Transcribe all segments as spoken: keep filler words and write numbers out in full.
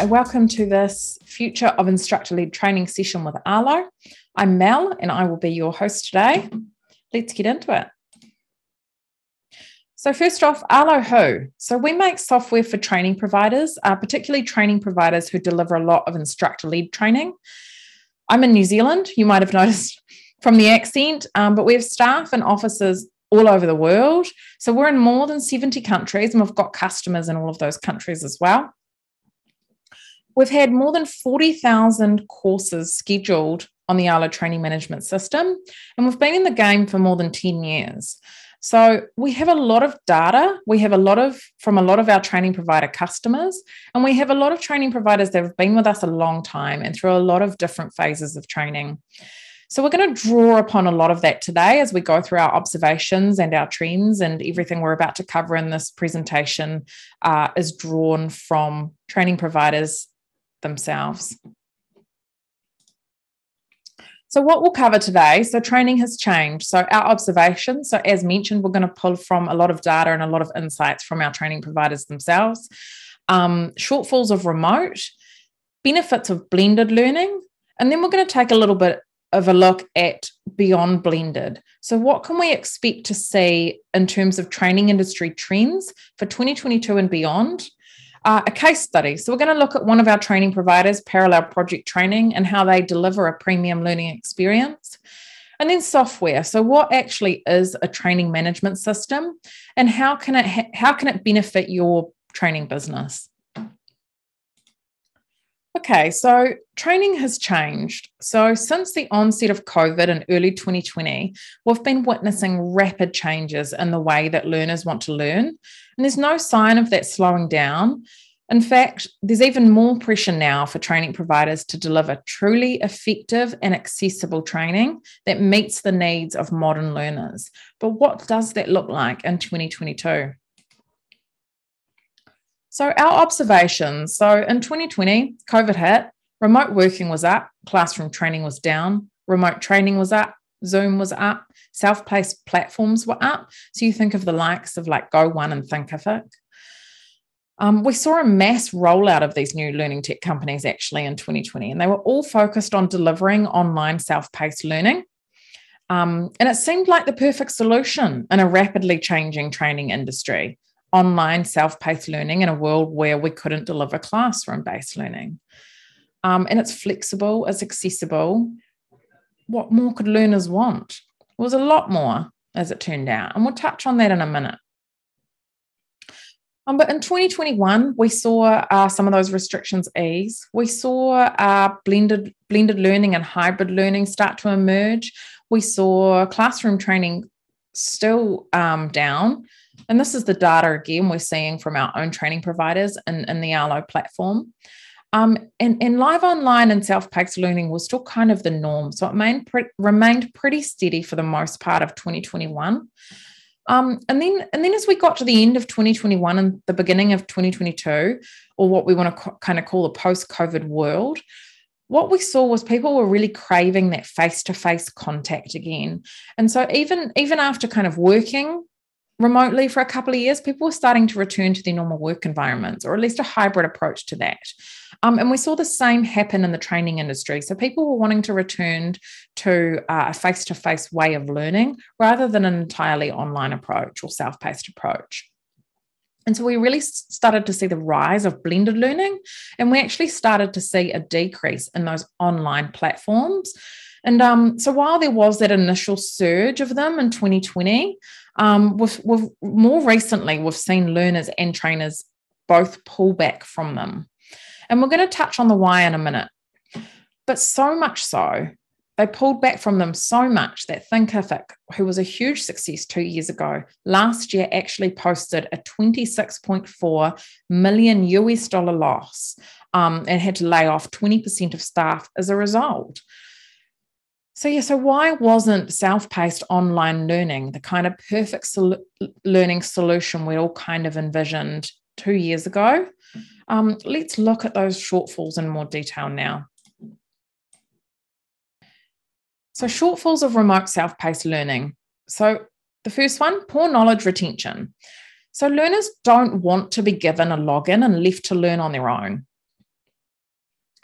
Hi, welcome to this Future of Instructor-Led Training session with Arlo. I'm Mel and I will be your host today. Let's get into it. So first off, Arlo who? So we make software for training providers, uh, particularly training providers who deliver a lot of instructor-led training. I'm in New Zealand, you might have noticed from the accent, um, but we have staff and offices all over the world. So we're in more than seventy countries and we've got customers in all of those countries as well. We've had more than forty thousand courses scheduled on the Arlo Training Management System, and we've been in the game for more than ten years. So we have a lot of data. We have a lot of, from a lot of our training provider customers, and we have a lot of training providers that have been with us a long time and through a lot of different phases of training. So we're going to draw upon a lot of that today as we go through our observations and our trends, and everything we're about to cover in this presentation uh, is drawn from training providers themselves. So what we'll cover today, so training has changed. So our observations, so as mentioned, we're going to pull from a lot of data and a lot of insights from our training providers themselves. Um, shortfalls of remote, benefits of blended learning, and then we're going to take a little bit of a look at beyond blended. So what can we expect to see in terms of training industry trends for twenty twenty-two and beyond? Uh, a case study. So we're going to look at one of our training providers, Parallel Project Training, and how they deliver a premium learning experience. And then software. So what actually is a training management system, and how can it ha how can it benefit your training business? Okay, so training has changed. So since the onset of COVID in early twenty twenty, we've been witnessing rapid changes in the way that learners want to learn. And there's no sign of that slowing down. In fact, there's even more pressure now for training providers to deliver truly effective and accessible training that meets the needs of modern learners. But what does that look like in twenty twenty-two? So our observations, so in twenty twenty, COVID hit, remote working was up, classroom training was down, remote training was up, Zoom was up, self-paced platforms were up. So you think of the likes of like Go One and Thinkific. Um, we saw a mass rollout of these new learning tech companies actually in twenty twenty, and they were all focused on delivering online self-paced learning. Um, and it seemed like the perfect solution in a rapidly changing training industry. Online self-paced learning in a world where we couldn't deliver classroom-based learning. Um, and it's flexible, it's accessible. What more could learners want? It was a lot more, as it turned out, and we'll touch on that in a minute. Um, but in twenty twenty-one, we saw uh, some of those restrictions ease. We saw uh, blended, blended learning and hybrid learning start to emerge. We saw classroom training still um, down. And this is the data, again, we're seeing from our own training providers and in, in the Arlo platform. Um, and, and live online and self-paced learning was still kind of the norm. So it main, pre, remained pretty steady for the most part of twenty twenty-one. Um, and, then, and then as we got to the end of twenty twenty-one and the beginning of twenty twenty-two, or what we want to kind of call the post-COVID world, what we saw was people were really craving that face-to-face contact again. And so even, even after kind of working remotely for a couple of years, people were starting to return to their normal work environments, or at least a hybrid approach to that. Um, and we saw the same happen in the training industry. So people were wanting to return to uh, a face-to-face way of learning rather than an entirely online approach or self-paced approach. And so we really started to see the rise of blended learning, and we actually started to see a decrease in those online platforms. And um, so while there was that initial surge of them in twenty twenty, um, we've, we've, more recently we've seen learners and trainers both pull back from them. And we're going to touch on the why in a minute. But so much so, they pulled back from them so much that Thinkific, who was a huge success two years ago, last year actually posted a twenty-six point four million U S dollar loss um, and had to lay off twenty percent of staff as a result. So yeah, so why wasn't self-paced online learning the kind of perfect sol learning solution we all kind of envisioned two years ago? Um, let's look at those shortfalls in more detail now. So shortfalls of remote self-paced learning. So the first one, poor knowledge retention. So learners don't want to be given a login and left to learn on their own.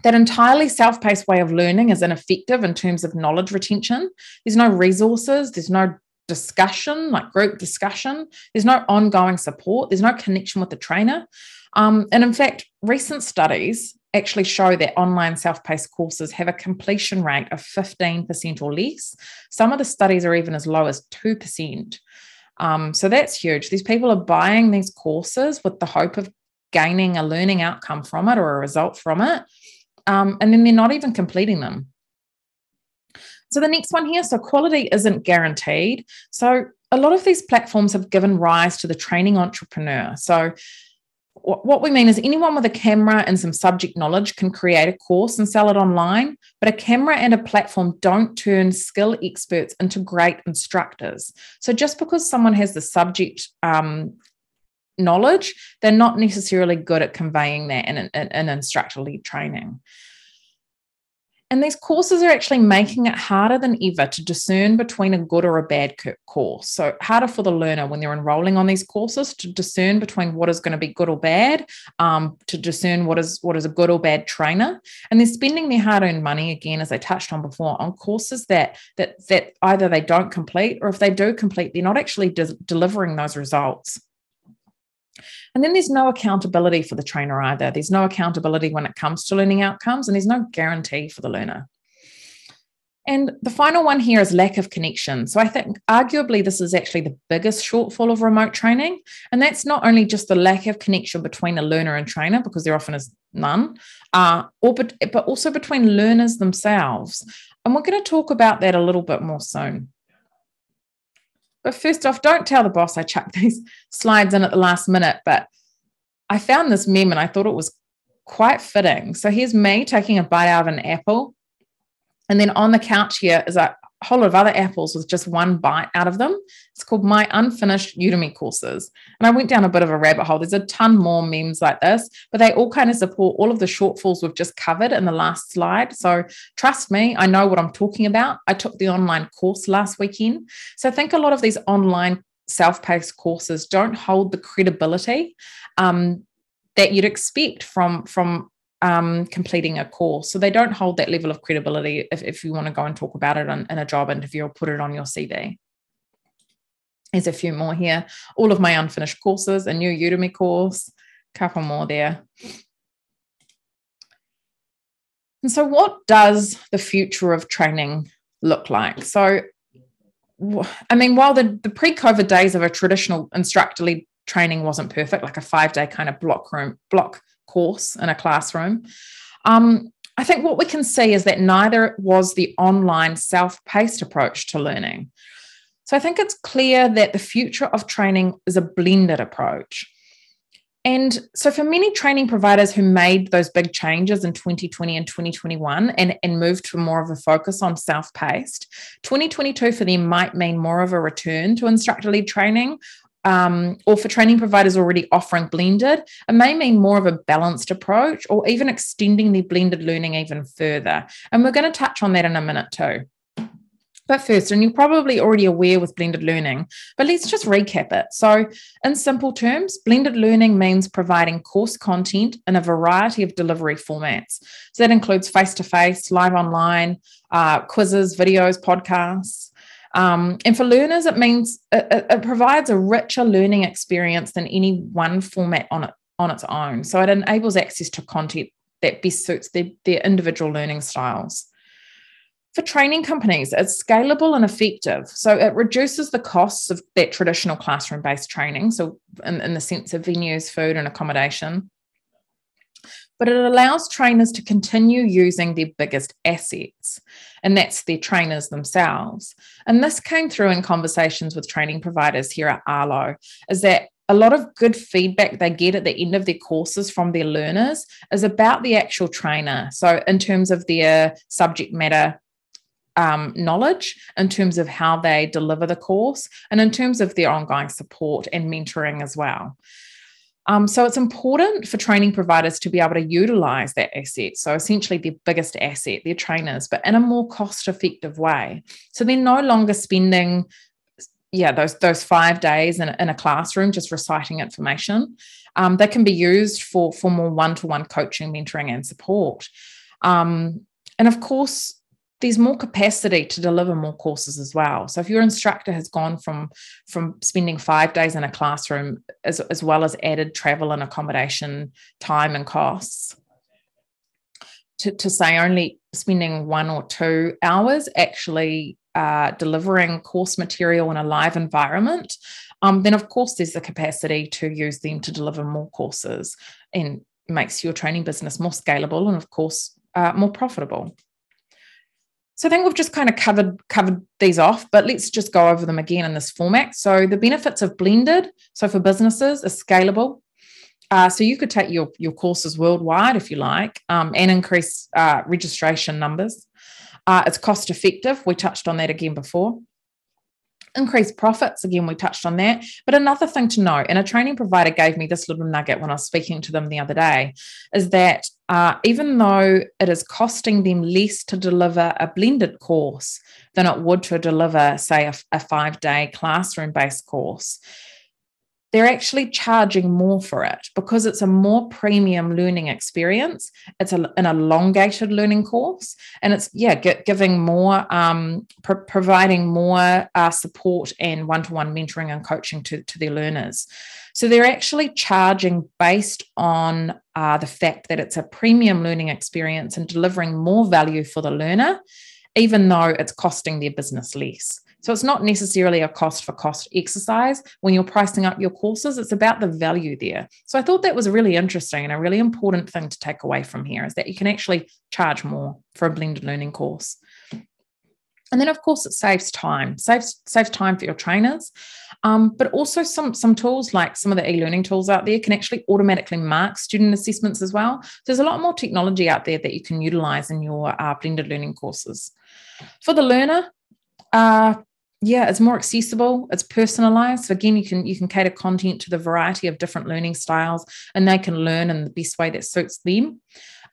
That entirely self-paced way of learning is ineffective in terms of knowledge retention. There's no resources. There's no discussion, like group discussion. There's no ongoing support. There's no connection with the trainer. Um, and in fact, recent studies actually show that online self-paced courses have a completion rate of fifteen percent or less. Some of the studies are even as low as two percent. Um, so that's huge. These people are buying these courses with the hope of gaining a learning outcome from it or a result from it. Um, and then they're not even completing them. So the next one here, so quality isn't guaranteed. So a lot of these platforms have given rise to the training entrepreneur. So what we mean is anyone with a camera and some subject knowledge can create a course and sell it online, but a camera and a platform don't turn skill experts into great instructors. So just because someone has the subject um, knowledge, they're not necessarily good at conveying that in, in, in instructor-led training. And these courses are actually making it harder than ever to discern between a good or a bad course. So harder for the learner when they're enrolling on these courses to discern between what is going to be good or bad, um, to discern what is what is a good or bad trainer. And they're spending their hard-earned money, again, as I touched on before, on courses that that that either they don't complete, or if they do complete, they're not actually de- delivering those results. And then there's no accountability for the trainer either. There's no accountability when it comes to learning outcomes, and there's no guarantee for the learner. And the final one here is lack of connection. So I think arguably this is actually the biggest shortfall of remote training. And that's not only just the lack of connection between a learner and trainer, because there often is none, uh, or, but, but also between learners themselves. And we're going to talk about that a little bit more soon. But first off, don't tell the boss I chucked these slides in at the last minute, but I found this meme and I thought it was quite fitting. So here's me taking a bite out of an apple. And then on the couch here is a whole lot of other apples with just one bite out of them. It's called My Unfinished Udemy Courses. And I went down a bit of a rabbit hole. There's a ton more memes like this, but they all kind of support all of the shortfalls we've just covered in the last slide. So trust me, I know what I'm talking about. I took the online course last weekend. So I think a lot of these online self-paced courses don't hold the credibility um, that you'd expect from, from Um, completing a course. So they don't hold that level of credibility if, if you want to go and talk about it on, in a job interview or put it on your C V. There's a few more here. All of my unfinished courses, a new Udemy course, a couple more there. And so what does the future of training look like? So, I mean, while the, the pre-COVID days of a traditional instructor-led training wasn't perfect, like a five-day kind of block room, block course in a classroom, um, I think what we can see is that neither was the online self-paced approach to learning. So I think it's clear that the future of training is a blended approach. And so for many training providers who made those big changes in twenty twenty and twenty twenty-one and, and moved to more of a focus on self-paced, twenty twenty-two for them might mean more of a return to instructor-led training. Um, or for training providers already offering blended, it may mean more of a balanced approach or even extending their blended learning even further. And we're going to touch on that in a minute too. But first, and you're probably already aware with blended learning, but let's just recap it. So in simple terms, blended learning means providing course content in a variety of delivery formats. So that includes face-to-face, live online, uh, quizzes, videos, podcasts. Um, and for learners, it means it, it provides a richer learning experience than any one format on, it, on its own. So it enables access to content that best suits their, their individual learning styles. For training companies, it's scalable and effective. So it reduces the costs of that traditional classroom-based training, so in, in the sense of venues, food and accommodation. But it allows trainers to continue using their biggest assets, and that's their trainers themselves. And this came through in conversations with training providers here at Arlo, is that a lot of good feedback they get at the end of their courses from their learners is about the actual trainer. So in terms of their subject matter um, knowledge, in terms of how they deliver the course, and in terms of their ongoing support and mentoring as well. Um, so it's important for training providers to be able to utilise that asset, so essentially their biggest asset, their trainers, but in a more cost-effective way. So they're no longer spending, yeah, those, those five days in, in a classroom just reciting information. Um, they can be used for, for more one-to-one coaching, mentoring and support. Um, and of course, there's more capacity to deliver more courses as well. So if your instructor has gone from, from spending five days in a classroom, as, as well as added travel and accommodation, time and costs, to, to say only spending one or two hours actually uh, delivering course material in a live environment, um, then of course there's the capacity to use them to deliver more courses, and makes your training business more scalable and of course uh, more profitable. So I think we've just kind of covered, covered these off, but let's just go over them again in this format. So the benefits of blended, so for businesses, are scalable. Uh, so you could take your, your courses worldwide if you like, um, and increase uh, registration numbers. Uh, it's cost effective. We touched on that again before. Increased profits, again, we touched on that. But another thing to note, and a training provider gave me this little nugget when I was speaking to them the other day, is that uh, even though it is costing them less to deliver a blended course than it would to deliver, say, a, a five-day classroom-based course, they're actually charging more for it because it's a more premium learning experience. It's a, an elongated learning course, and it's, yeah, get, giving more, um, pro providing more uh, support and one-to-one mentoring and coaching to, to their learners. So they're actually charging based on uh, the fact that it's a premium learning experience and delivering more value for the learner, even though it's costing their business less. So it's not necessarily a cost for cost exercise when you're pricing up your courses. It's about the value there. So I thought that was really interesting and a really important thing to take away from here, is that you can actually charge more for a blended learning course. And then, of course, it saves time, saves, saves time for your trainers. Um, but also some, some tools, like some of the e-learning tools out there, can actually automatically mark student assessments as well. So there's a lot more technology out there that you can utilize in your uh, blended learning courses. For the learner, uh, yeah, it's more accessible. It's personalized. So again, you can, you can cater content to the variety of different learning styles, and they can learn in the best way that suits them.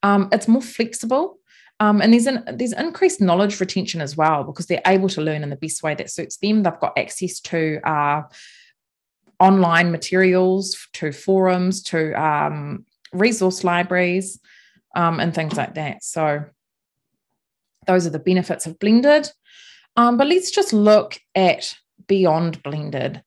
Um, it's more flexible. Um, and there's, an, there's increased knowledge retention as well, because they're able to learn in the best way that suits them. They've got access to uh, online materials, to forums, to um, resource libraries, um, and things like that. So those are the benefits of blended. Um, but let's just look at beyond blended.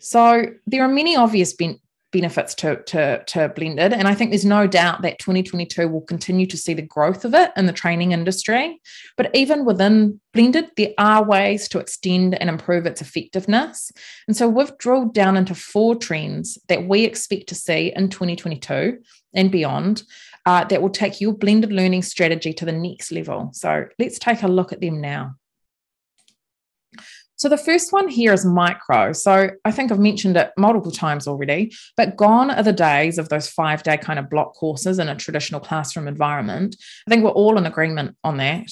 So there are many obvious benefits. benefits to, to, to blended. And I think there's no doubt that twenty twenty-two will continue to see the growth of it in the training industry. But even within blended, there are ways to extend and improve its effectiveness. And so we've drilled down into four trends that we expect to see in twenty twenty-two and beyond, uh, that will take your blended learning strategy to the next level. So let's take a look at them now. So the first one here is micro. So I think I've mentioned it multiple times already, but gone are the days of those five-day kind of block courses in a traditional classroom environment. I think we're all in agreement on that.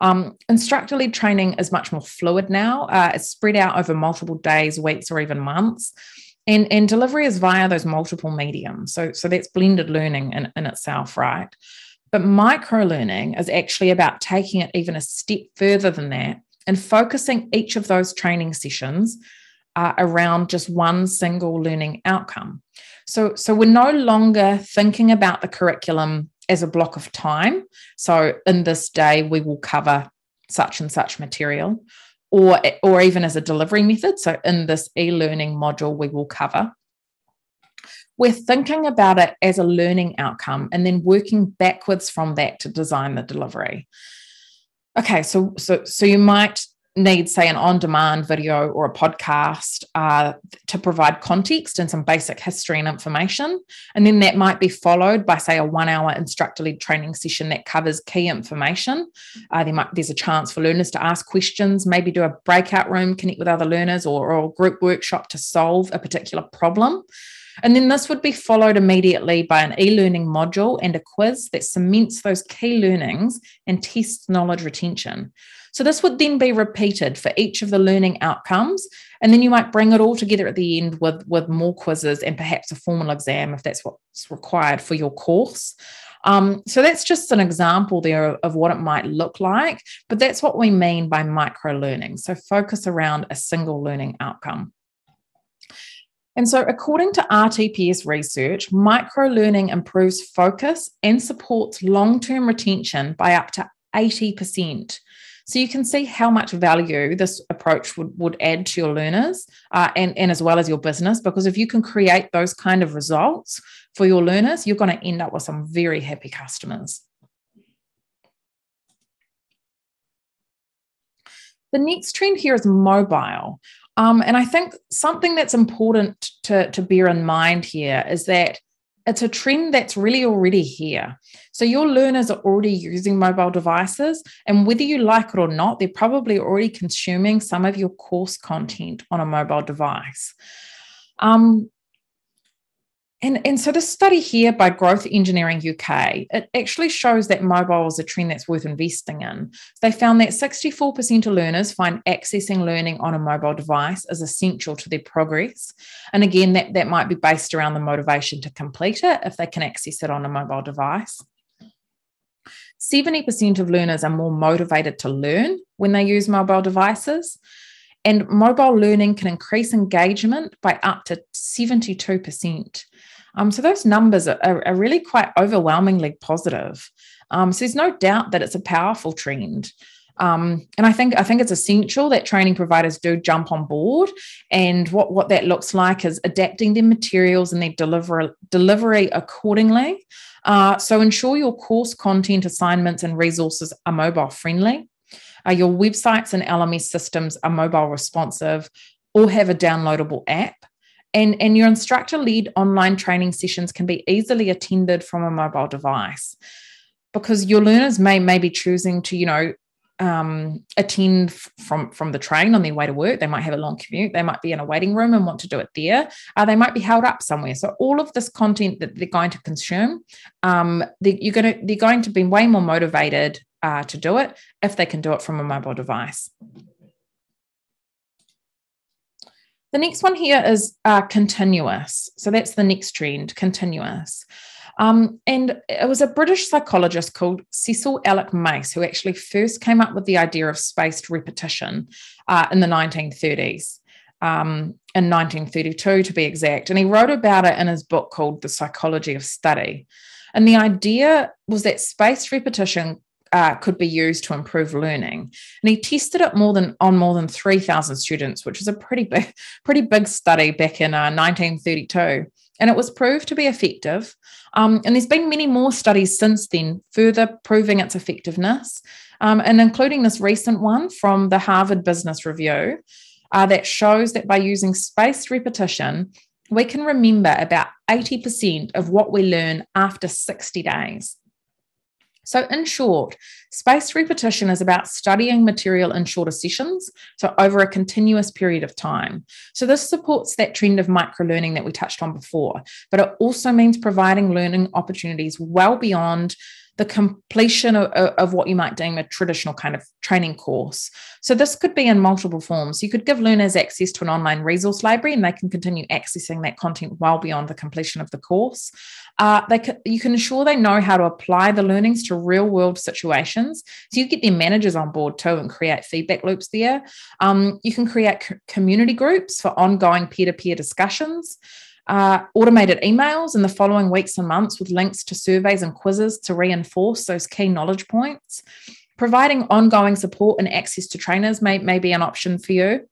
Um, instructor-led training is much more fluid now. Uh, it's spread out over multiple days, weeks, or even months. And, and delivery is via those multiple mediums. So, so that's blended learning in, in itself, right? But micro-learning is actually about taking it even a step further than that, and focusing each of those training sessions uh, around just one single learning outcome. So, so we're no longer thinking about the curriculum as a block of time. So in this day, we will cover such and such material, or, or even as a delivery method. So in this e-learning module, we will cover. We're thinking about it as a learning outcome and then working backwards from that to design the delivery. Okay, so, so, so you might need, say, an on-demand video or a podcast uh, to provide context and some basic history and information. And then that might be followed by, say, a one-hour instructor-led training session that covers key information. Uh, there might, there's a chance for learners to ask questions, maybe do a breakout room, connect with other learners, or, or a group workshop to solve a particular problem. And then this would be followed immediately by an e-learning module and a quiz that cements those key learnings and tests knowledge retention. So this would then be repeated for each of the learning outcomes. And then you might bring it all together at the end with, with more quizzes and perhaps a formal exam if that's what's required for your course. Um, so that's just an example there of what it might look like, but that's what we mean by micro learning. So focus around a single learning outcome. And so according to R T P S research, micro-learning improves focus and supports long-term retention by up to eighty percent. So you can see how much value this approach would, would add to your learners uh, and, and as well as your business, because if you can create those kind of results for your learners, you're going to end up with some very happy customers. The next trend here is mobile. Um, and I think something that's important to, to bear in mind here is that it's a trend that's really already here. So your learners are already using mobile devices, and whether you like it or not, they're probably already consuming some of your course content on a mobile device. Um, and, and so this study here by Growth Engineering U K, it actually shows that mobile is a trend that's worth investing in. They found that sixty-four percent of learners find accessing learning on a mobile device is essential to their progress. And again, that, that might be based around the motivation to complete it if they can access it on a mobile device. seventy percent of learners are more motivated to learn when they use mobile devices. And mobile learning can increase engagement by up to seventy-two percent. Um, so those numbers are, are really quite overwhelmingly positive. Um, so there's no doubt that it's a powerful trend. Um, and I think I think it's essential that training providers do jump on board. And what, what that looks like is adapting their materials and their deliver, delivery accordingly. Uh, so ensure your course content, assignments and resources are mobile friendly. Uh, your websites and L M S systems are mobile responsive or have a downloadable app. And, and your instructor-led online training sessions can be easily attended from a mobile device, because your learners may, may be choosing to, you know, um, attend from, from the train on their way to work. They might have a long commute. They might be in a waiting room and want to do it there. Uh, they might be held up somewhere. So all of this content that they're going to consume, um, they, you're going to, they're going to be way more motivated uh, to do it if they can do it from a mobile device. The next one here is uh, continuous. So that's the next trend, continuous. Um, and it was a British psychologist called Cecil Alec Mace who actually first came up with the idea of spaced repetition uh, in the nineteen thirties, um, in nineteen thirty-two to be exact. And he wrote about it in his book called The Psychology of Study. And the idea was that spaced repetition Uh, could be used to improve learning, and he tested it more than on more than three thousand students, which is a pretty big, pretty big study back in uh, nineteen thirty-two, and it was proved to be effective. Um, and there's been many more studies since then, further proving its effectiveness, um, and including this recent one from the Harvard Business Review uh, that shows that by using spaced repetition, we can remember about eighty percent of what we learn after sixty days. So in short, spaced repetition is about studying material in shorter sessions, so over a continuous period of time. So this supports that trend of microlearning that we touched on before, but it also means providing learning opportunities well beyond the completion of, of what you might deem a traditional kind of training course. So this could be in multiple forms. You could give learners access to an online resource library and they can continue accessing that content well beyond the completion of the course. Uh, they can, you can ensure they know how to apply the learnings to real world situations. So you get their managers on board too and create feedback loops there. Um, you can create community groups for ongoing peer-to-peer discussions. Uh, automated emails in the following weeks and months with links to surveys and quizzes to reinforce those key knowledge points. Providing ongoing support and access to trainers may, may be an option for you.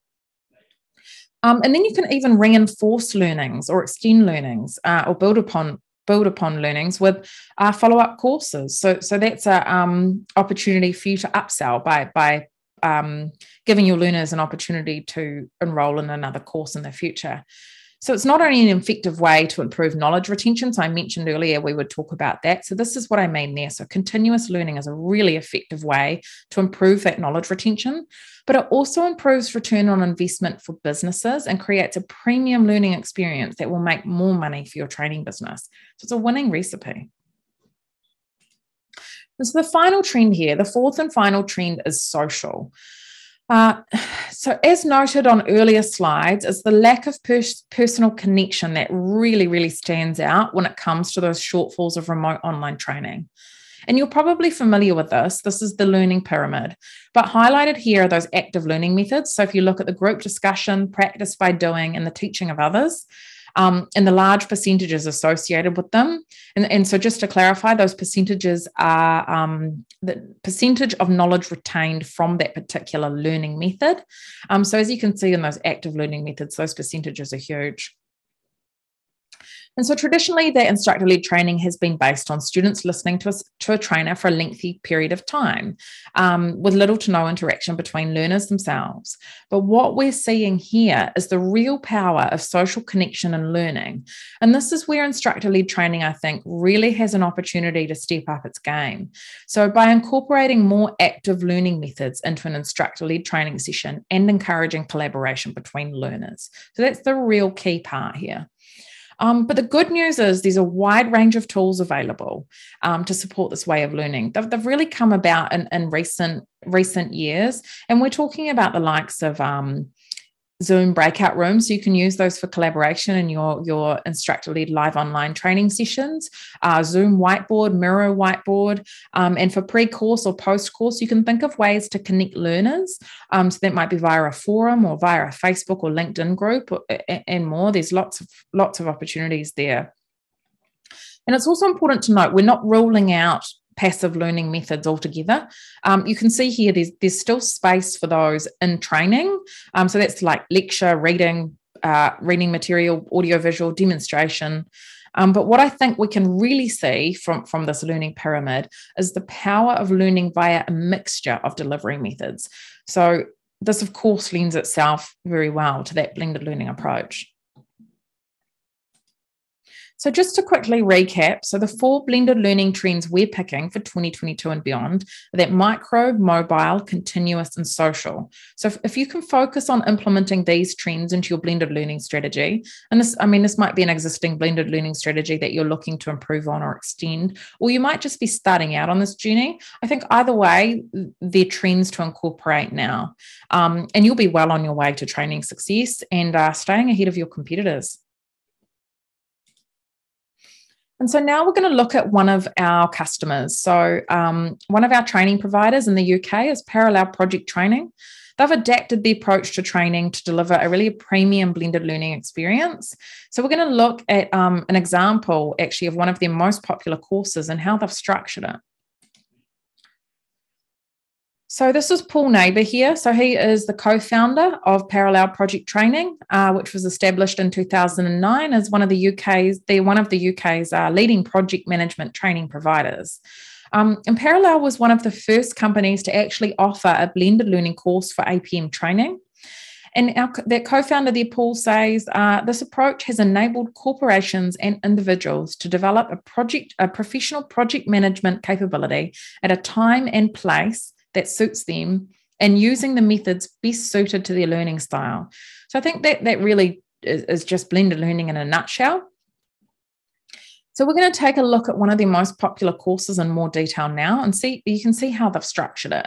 Um, and then you can even reinforce learnings or extend learnings uh, or build upon build upon learnings with uh, follow-up courses. So, so that's an um, opportunity for you to upsell by, by um, giving your learners an opportunity to enroll in another course in the future. So it's not only an effective way to improve knowledge retention. So I mentioned earlier we would talk about that. So this is what I mean there. So continuous learning is a really effective way to improve that knowledge retention, but it also improves return on investment for businesses and creates a premium learning experience that will make more money for your training business. So it's a winning recipe. And so the final trend here, the fourth and final trend is social. Uh, so as noted on earlier slides, it's the lack of pers personal connection that really, really stands out when it comes to those shortfalls of remote online training. And you're probably familiar with this. This is the learning pyramid, but highlighted here are those active learning methods. So if you look at the group discussion, practice by doing, and the teaching of others, um, and the large percentages associated with them. And, and so just to clarify, those percentages are um, the percentage of knowledge retained from that particular learning method. Um, so as you can see in those active learning methods, those percentages are huge. And so traditionally, that instructor-led training has been based on students listening to a, to a trainer for a lengthy period of time, um, with little to no interaction between learners themselves. But what we're seeing here is the real power of social connection and learning. And this is where instructor-led training, I think, really has an opportunity to step up its game. So by incorporating more active learning methods into an instructor-led training session and encouraging collaboration between learners. So that's the real key part here. Um, but the good news is there's a wide range of tools available um, to support this way of learning. They've, they've really come about in, in recent recent years. And we're talking about the likes of um, Zoom breakout rooms. So you can use those for collaboration in your, your instructor-led live online training sessions, uh, Zoom whiteboard, Miro whiteboard. Um, and for pre-course or post-course, you can think of ways to connect learners. Um, so that might be via a forum or via a Facebook or LinkedIn group or, and more. There's lots of, lots of opportunities there. And it's also important to note, we're not ruling out passive learning methods altogether. Um, you can see here there's, there's still space for those in training. Um, so that's like lecture, reading, uh, reading material, audiovisual, demonstration. Um, but what I think we can really see from, from this learning pyramid is the power of learning via a mixture of delivery methods. So this, of course, lends itself very well to that blended learning approach. So just to quickly recap, so the four blended learning trends we're picking for twenty twenty-two and beyond are that micro, mobile, continuous, and social. So if, if you can focus on implementing these trends into your blended learning strategy, and this, I mean, this might be an existing blended learning strategy that you're looking to improve on or extend, or you might just be starting out on this journey. I think either way, they're trends to incorporate now. Um, and you'll be well on your way to training success and uh, staying ahead of your competitors. And so now we're going to look at one of our customers. So um, one of our training providers in the U K is Parallel Project Training. They've adapted the approach to training to deliver a really premium blended learning experience. So we're going to look at um, an example actually of one of their most popular courses and how they've structured it. So this is Paul Neighbour here. So he is the co-founder of Parallel Project Training, uh, which was established in two thousand nine as one of the U K's, they're one of the U K's uh, leading project management training providers. Um, and Parallel was one of the first companies to actually offer a blended learning course for A P M training. And our, their co-founder there, Paul, says, uh, this approach has enabled corporations and individuals to develop a project, a professional project management capability at a time and place that suits them and using the methods best suited to their learning style. So I think that that really is, is just blended learning in a nutshell. So we're going to take a look at one of their most popular courses in more detail now and see, you can see how they've structured it.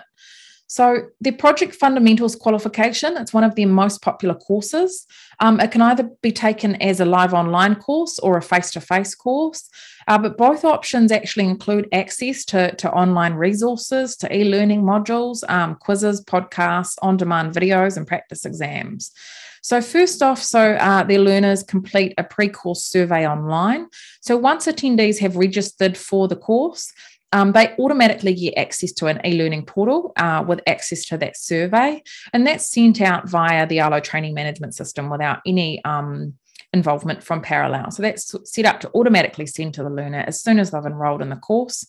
So their Project Fundamentals qualification, it's one of their most popular courses. Um, it can either be taken as a live online course or a face-to-face course, uh, but both options actually include access to, to online resources, to e-learning modules, um, quizzes, podcasts, on-demand videos, and practice exams. So first off, so uh, their learners complete a pre-course survey online. So once attendees have registered for the course, Um, they automatically get access to an e-learning portal uh, with access to that survey, and that's sent out via the Arlo Training Management System without any um, involvement from Parallel. So that's set up to automatically send to the learner as soon as they've enrolled in the course.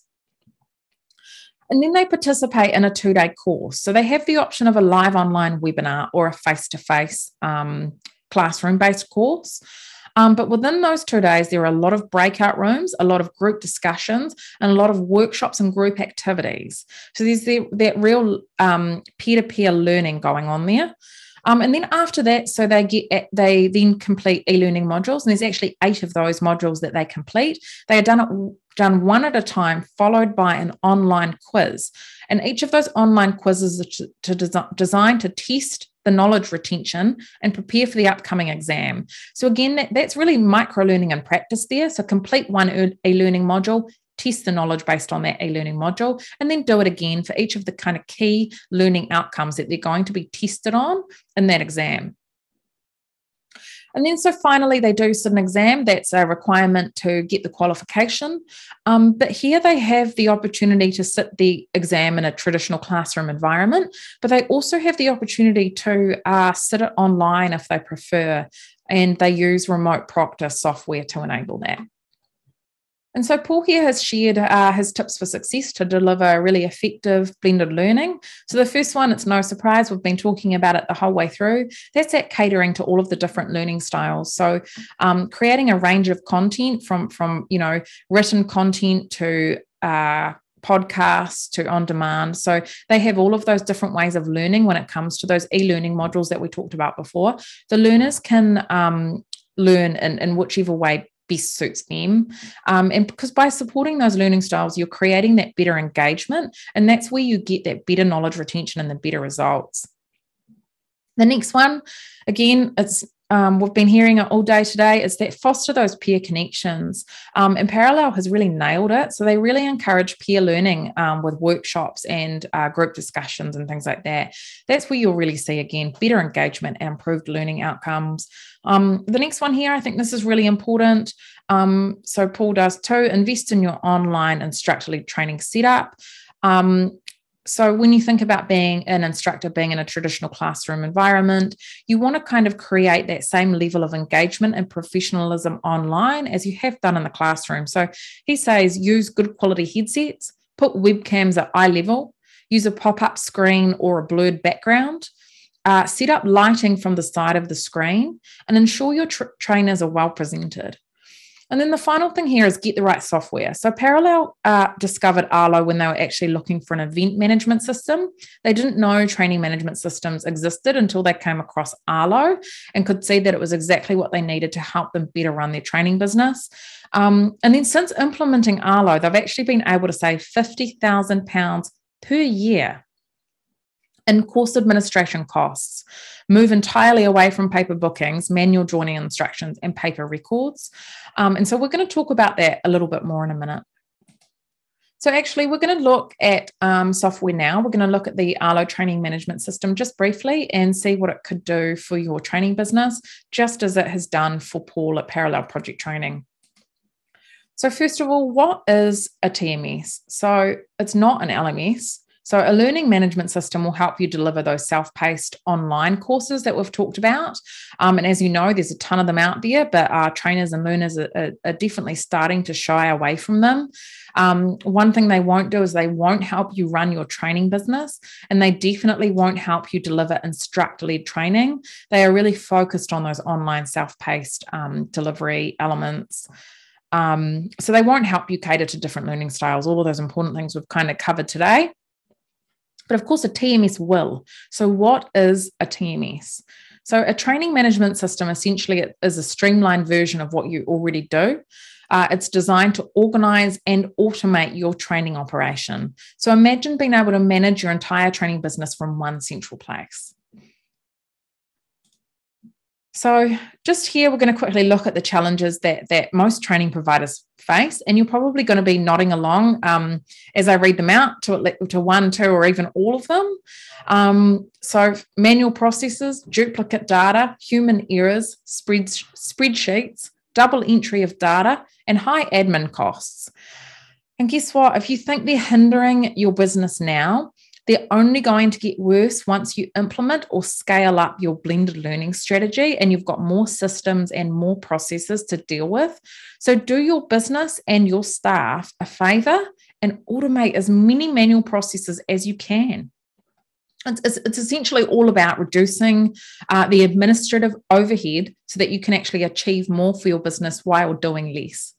And then they participate in a two-day course. So they have the option of a live online webinar or a face-to-face um, classroom-based course. Um, but within those two days, there are a lot of breakout rooms, a lot of group discussions, and a lot of workshops and group activities. So there's the, that real um, peer-to-peer learning going on there. Um, and then after that, so they get they then complete e-learning modules, and there's actually eight of those modules that they complete. They are done at done one at a time, followed by an online quiz. And each of those online quizzes are to, to design, designed to test the knowledge retention and prepare for the upcoming exam. So again, that, that's really micro learning and practice there. So complete one e-learning module, test the knowledge based on that e-learning module, and then do it again for each of the kind of key learning outcomes that they're going to be tested on in that exam. And then so finally they do sit an exam. That's a requirement to get the qualification. Um, but here they have the opportunity to sit the exam in a traditional classroom environment, but they also have the opportunity to uh, sit it online if they prefer, and they use remote proctor software to enable that. And so Paul here has shared uh, his tips for success to deliver really effective blended learning. So the first one, it's no surprise, we've been talking about it the whole way through. That's at catering to all of the different learning styles. So um, creating a range of content from, from you know, written content to uh, podcasts to on demand. So they have all of those different ways of learning when it comes to those e-learning modules that we talked about before. The learners can um, learn in, in whichever way best suits them. Um, and because by supporting those learning styles, you're creating that better engagement, and that's where you get that better knowledge retention and the better results. The next one, again, it's Um, we've been hearing it all day today, is that foster those peer connections. Um, and Parallel has really nailed it. So they really encourage peer learning um, with workshops and uh, group discussions and things like that. That's where you'll really see, again, better engagement and improved learning outcomes. Um, the next one here, I think this is really important. Um, so Paul does too, invest in your online instructor-led training setup. Um, So when you think about being an instructor, being in a traditional classroom environment, you want to kind of create that same level of engagement and professionalism online as you have done in the classroom. So he says use good quality headsets, put webcams at eye level, use a pop-up screen or a blurred background, uh, set up lighting from the side of the screen, and ensure your tra- trainers are well presented. And then the final thing here is get the right software. So Parallel uh, discovered Arlo when they were actually looking for an event management system. They didn't know training management systems existed until they came across Arlo and could see that it was exactly what they needed to help them better run their training business. Um, and then since implementing Arlo, they've actually been able to save fifty thousand pounds per year in course administration costs, move entirely away from paper bookings, manual joining instructions, and paper records. Um, and so we're going to talk about that a little bit more in a minute. So actually, we're going to look at um, software now. We're going to look at the Arlo Training Management System just briefly and see what it could do for your training business, just as it has done for Paul at Parallel Project Training. So first of all, what is a T M S? So it's not an L M S. So a learning management system will help you deliver those self-paced online courses that we've talked about. Um, and as you know, there's a ton of them out there, but our trainers and learners are, are, are definitely starting to shy away from them. Um, one thing they won't do is they won't help you run your training business, and they definitely won't help you deliver instructor-led training. They are really focused on those online self-paced um, delivery elements. Um, so they won't help you cater to different learning styles, all of those important things we've kind of covered today. But of course, a T M S will. So what is a T M S? So a training management system essentially is a streamlined version of what you already do. Uh, it's designed to organize and automate your training operation. So imagine being able to manage your entire training business from one central place. So just here, we're going to quickly look at the challenges that, that most training providers face, and you're probably going to be nodding along um, as I read them out to, to one, two, or even all of them. Um, so manual processes, duplicate data, human errors, spreads, spreadsheets, double entry of data, and high admin costs. And guess what? If you think they're hindering your business now, they're only going to get worse once you implement or scale up your blended learning strategy and you've got more systems and more processes to deal with. So do your business and your staff a favor and automate as many manual processes as you can. It's, it's, it's essentially all about reducing uh, the administrative overhead so that you can actually achieve more for your business while doing less.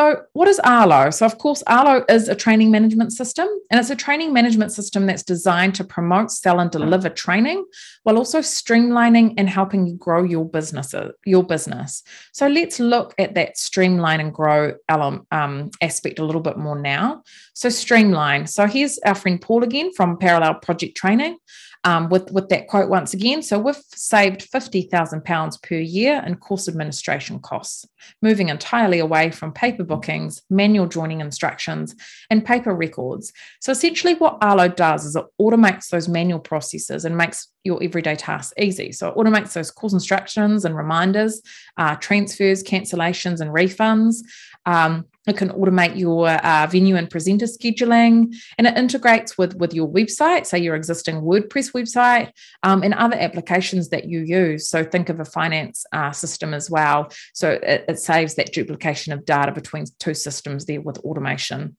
So what is Arlo? So of course, Arlo is a training management system, and it's a training management system that's designed to promote, sell, and deliver training while also streamlining and helping you grow your business. Your business. So let's look at that streamline and grow um, aspect a little bit more now. So streamline. So here's our friend Paul again from Parallel Project Training. um, with, with that quote once again. So we've saved fifty thousand pounds per year in course administration costs, moving entirely away from paper bookings, manual joining instructions, and paper records. So essentially what Arlo does is it automates those manual processes and makes your everyday tasks easy. So it automates those course instructions and reminders, uh, transfers, cancellations, and refunds. Um, It can automate your uh, venue and presenter scheduling, and it integrates with, with your website, so your existing WordPress website, um, and other applications that you use. So think of a finance uh, system as well. So it, it saves that duplication of data between two systems there with automation.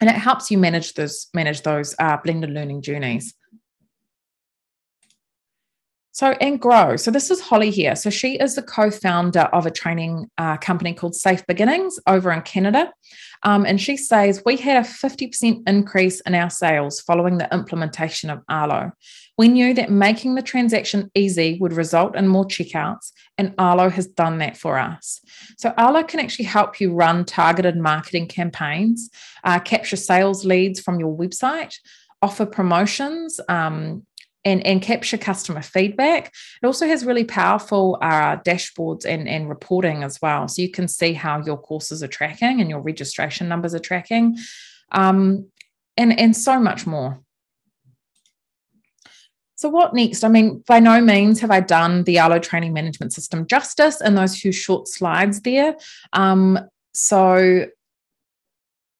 And it helps you manage those, manage those uh, blended learning journeys. So, and grow. So this is Holly here. So she is the co-founder of a training uh, company called Safe Beginnings over in Canada. Um, and she says, we had a fifty percent increase in our sales following the implementation of Arlo. We knew that making the transaction easy would result in more checkouts, and Arlo has done that for us. So Arlo can actually help you run targeted marketing campaigns, uh, capture sales leads from your website, offer promotions, um, And, and capture customer feedback. It also has really powerful uh, dashboards and, and reporting as well. So you can see how your courses are tracking and your registration numbers are tracking, um, and, and so much more. So what next? I mean, by no means have I done the Arlo Training Management System justice in those few short slides there. Um, so...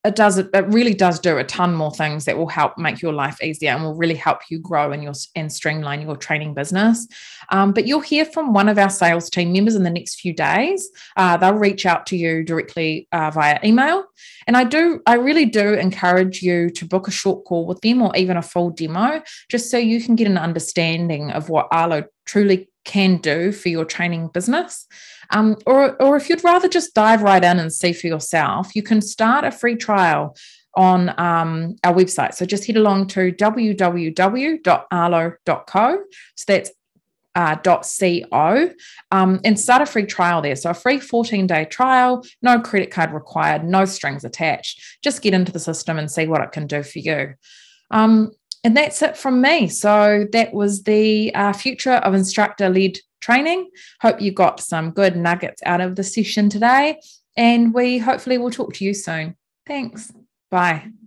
It does. It really does do a ton more things that will help make your life easier and will really help you grow and your and streamline your training business. Um, but you'll hear from one of our sales team members in the next few days. Uh, they'll reach out to you directly uh, via email. And I do. I really do encourage you to book a short call with them or even a full demo, just so you can get an understanding of what Arlo truly can do for your training business. Um, or, or if you'd rather just dive right in and see for yourself, you can start a free trial on um, our website. So just head along to w w w dot arlo dot co. So that's Uh, .co um, and start a free trial there. So a free fourteen day trial, no credit card required, no strings attached. Just get into the system and see what it can do for you. Um, and that's it from me. So that was the uh, future of instructor-led training. Hope you got some good nuggets out of the session today, and we hopefully will talk to you soon. Thanks. Bye.